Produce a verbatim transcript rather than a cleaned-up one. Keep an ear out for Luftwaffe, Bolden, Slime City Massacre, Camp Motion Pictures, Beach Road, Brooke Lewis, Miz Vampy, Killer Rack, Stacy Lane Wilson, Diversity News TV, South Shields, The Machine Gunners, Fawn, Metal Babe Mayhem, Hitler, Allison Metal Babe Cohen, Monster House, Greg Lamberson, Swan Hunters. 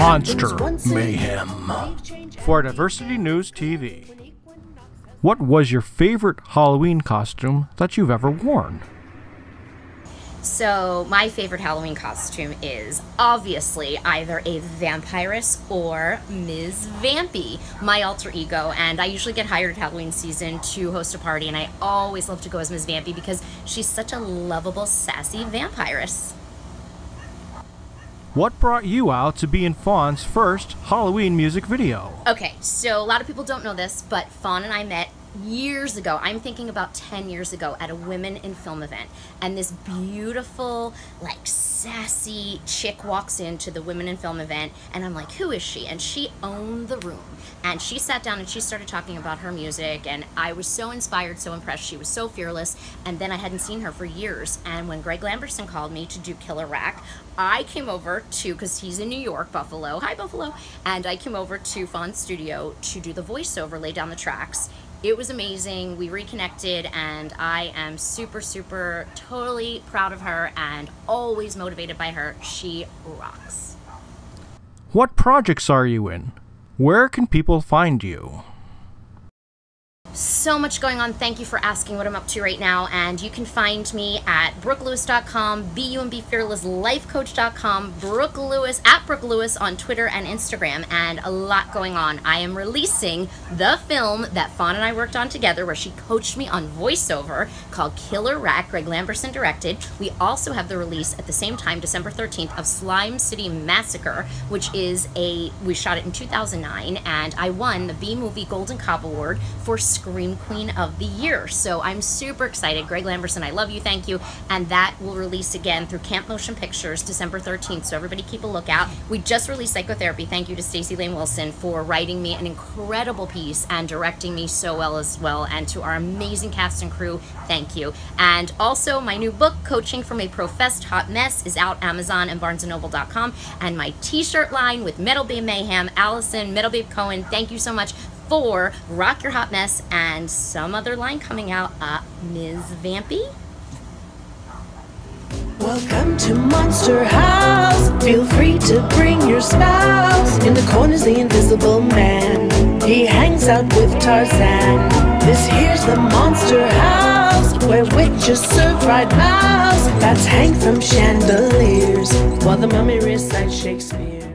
Monster Mayhem for Diversity News T V. What was your favorite Halloween costume that you've ever worn? So my favorite Halloween costume is obviously either a vampiress or Miz Vampy, my alter ego, and I usually get hired at Halloween season to host a party, and I always love to go as Miz Vampy because she's such a lovable, sassy vampiress. What brought you out to be in Fawn's first Halloween music video? Okay, so a lot of people don't know this, but Fawn and I met years ago. I'm thinking about ten years ago at a Women in Film event, and this beautiful, like, sassy chick walks into the Women in Film event, and I'm like, who is she? And she owned the room, and she sat down and she started talking about her music, and I was so inspired, so impressed. She was so fearless, and then I hadn't seen her for years. And when Greg Lamberson called me to do Killer Rack, I came over to, because he's in New York, Buffalo, hi Buffalo, and I came over to Fawn's studio to do the voiceover, lay down the tracks. It was amazing. We reconnected, and I am super, super, totally proud of her and always motivated by her. She rocks. What projects are you in? Where can people find you? So much going on. Thank you for asking what I'm up to right now. And you can find me at brooke lewis dot com, B U M B fearless life coach dot com, Brooke Lewis, at Brooke Lewis on Twitter and Instagram, and a lot going on. I am releasing the film that Fawn and I worked on together where she coached me on voiceover, called Killer Rack, Greg Lamberson directed. We also have the release at the same time, December thirteenth, of Slime City Massacre, which is a, we shot it in two thousand nine, and I won the B-Movie Golden Cob Award for Scream Queen of the Year. So I'm super excited. Greg Lamberson, I love you, thank you. And that will release again through Camp Motion Pictures December thirteenth. So everybody keep a lookout. We just released Psychotherapy. Thank you to Stacy Lane Wilson for writing me an incredible piece and directing me so well as well. And to our amazing cast and crew, thank you. And also my new book, Coaching from a Professed Hot Mess, is out, Amazon and barnes and noble dot com. And my t-shirt line with Metal Babe Mayhem, Allison Metal Babe Cohen, thank you so much for Rock Your Hot Mess, and some other line coming out, uh, Miz Vampy. Welcome to Monster House. Feel free to bring your spouse. In the corner's the invisible man. He hangs out with Tarzan. This here's the Monster House, where witches serve fried mouse. Bats hang from chandeliers while the mummy recites Shakespeare.